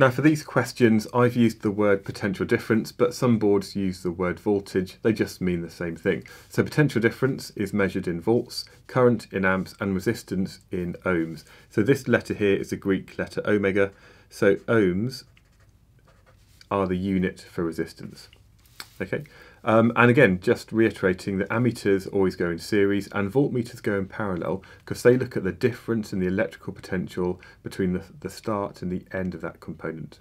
Now for these questions I've used the word potential difference, but some boards use the word voltage, they just mean the same thing. So potential difference is measured in volts, current in amps and resistance in ohms. So this letter here is the Greek letter omega, so ohms are the unit for resistance. Okay, and again, just reiterating that ammeters always go in series and voltmeters go in parallel because they look at the difference in the electrical potential between the start and the end of that component.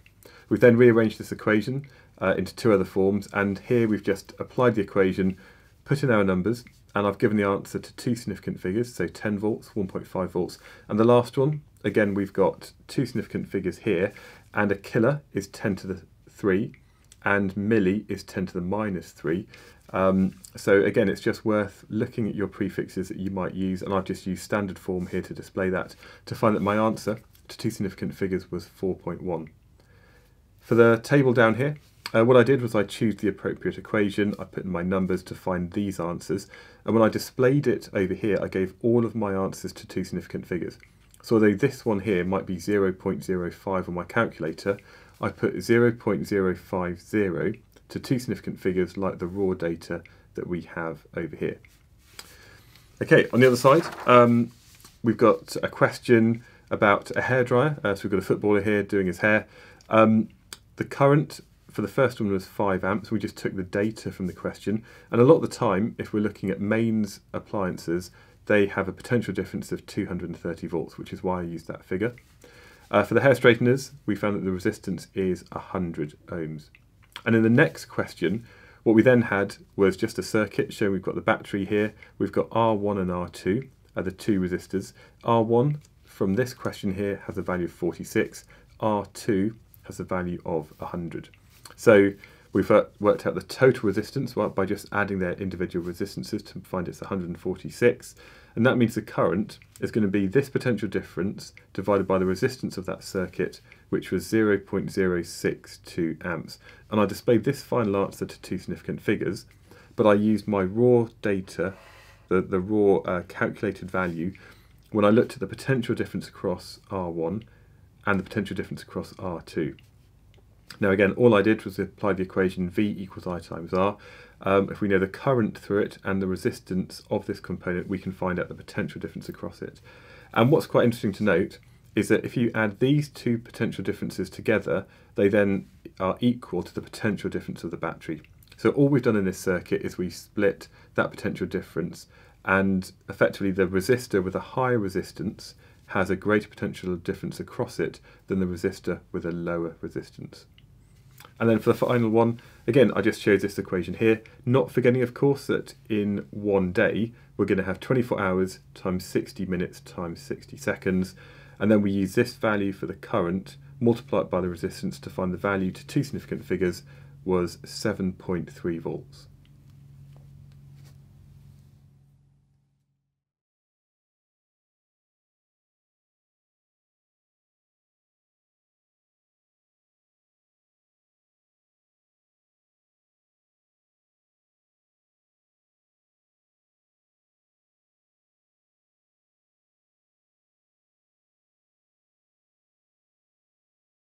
We've then rearranged this equation into two other forms, and here we've just applied the equation, put in our numbers, and I've given the answer to two significant figures, so 10 volts, 1.5 volts, and the last one, again, we've got two significant figures here, and a kilo is 10 to the 3, and milli is 10 to the minus 3. So again, it's just worth looking at your prefixes that you might use, and I've just used standard form here to display that, to find that my answer to two significant figures was 4.1. For the table down here, what I did was I chose the appropriate equation, I put in my numbers to find these answers, and when I displayed it over here, I gave all of my answers to two significant figures. So although this one here might be 0.05 on my calculator, I put 0.050 to two significant figures like the raw data that we have over here. Okay, on the other side, we've got a question about a hairdryer. So we've got a footballer here doing his hair. The current for the first one was 5 amps. We just took the data from the question. And a lot of the time, if we're looking at mains appliances, they have a potential difference of 230 volts, which is why I used that figure. For the hair straighteners, we found that the resistance is 100 ohms. And in the next question, what we then had was just a circuit showing we've got the battery here, we've got R1 and R2 are the two resistors. R1 from this question here has a value of 46, R2 has a value of 100. So we've worked out the total resistance by just adding their individual resistances to find it's 146. And that means the current is going to be this potential difference divided by the resistance of that circuit, which was 0.062 amps. And I displayed this final answer to two significant figures, but I used my raw data, the raw calculated value, when I looked at the potential difference across R1 and the potential difference across R2. Now again, all I did was apply the equation V equals I times R. If we know the current through it and the resistance of this component, we can find out the potential difference across it. And what's quite interesting to note is that if you add these two potential differences together, they then are equal to the potential difference of the battery. So all we've done in this circuit is we split that potential difference, and effectively the resistor with a higher resistance has a greater potential difference across it than the resistor with a lower resistance. And then for the final one, again, I just showed this equation here, not forgetting, of course, that in one day, we're going to have 24 hours times 60 minutes times 60 seconds. And then we use this value for the current, multiplied by the resistance to find the value to two significant figures was 7.3 volts.